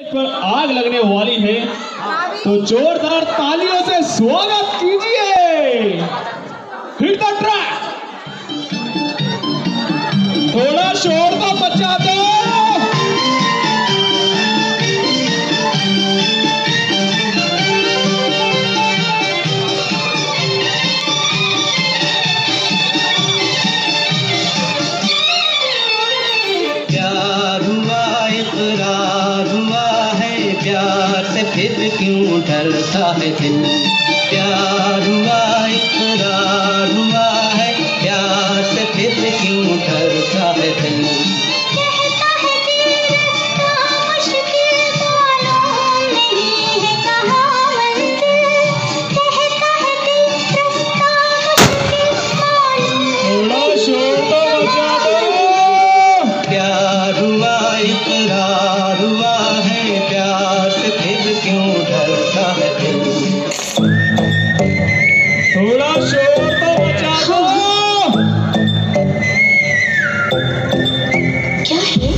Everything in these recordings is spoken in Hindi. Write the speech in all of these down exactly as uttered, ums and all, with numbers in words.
पर आग लगने वाली है, तो जोरदार तालियों से स्वागत कीजिए। हिट द ट्रैक, थोड़ा शोर तो बचा दो। प्यार हुआ इकरार हुआ, प्यार से फिर क्यों डरता है दिल। प्यार हुआ इकरार हुआ है, प्यार से फिर क्यों डरता है दिल। कहता है कि रास्ता मुश्किल मालूम नहीं है कहाँ मंजिल। कहता है कि रास्ता मुश्किल मालूम नहीं है कहाँ मंजिल। प्यार हुआ इकरार हुआ है, प्यार से फिर क्यों डरता है दिल। थोड़ा शोर तो मचा दो। क्या है?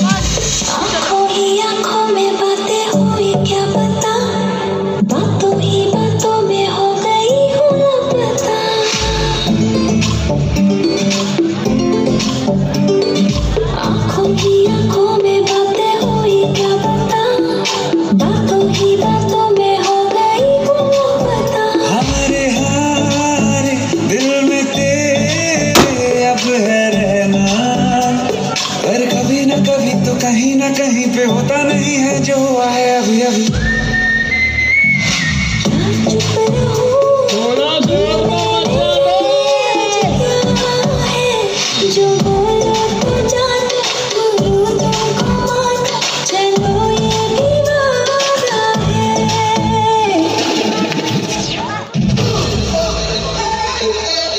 आँखों ही आँखों में बातें हुई, क्या पता बातों ही बातों में हो गई हूँ लापता। आँखों की आँखों में बातें हुई, क्या पता बातों की बातों में हो गई हूँ लापता। हमारे हार दिल में तेरे अब है रहना, पर कभी न कभी तो कहीं ना कहीं पे होता नहीं है जो हुआ है अभी अभी। क्या चुप रहूँ, थोड़ा शोर तो मचा दो। क्या है जो बोलो तो जान, बोलो तो मान, चलो ये दीवाना है।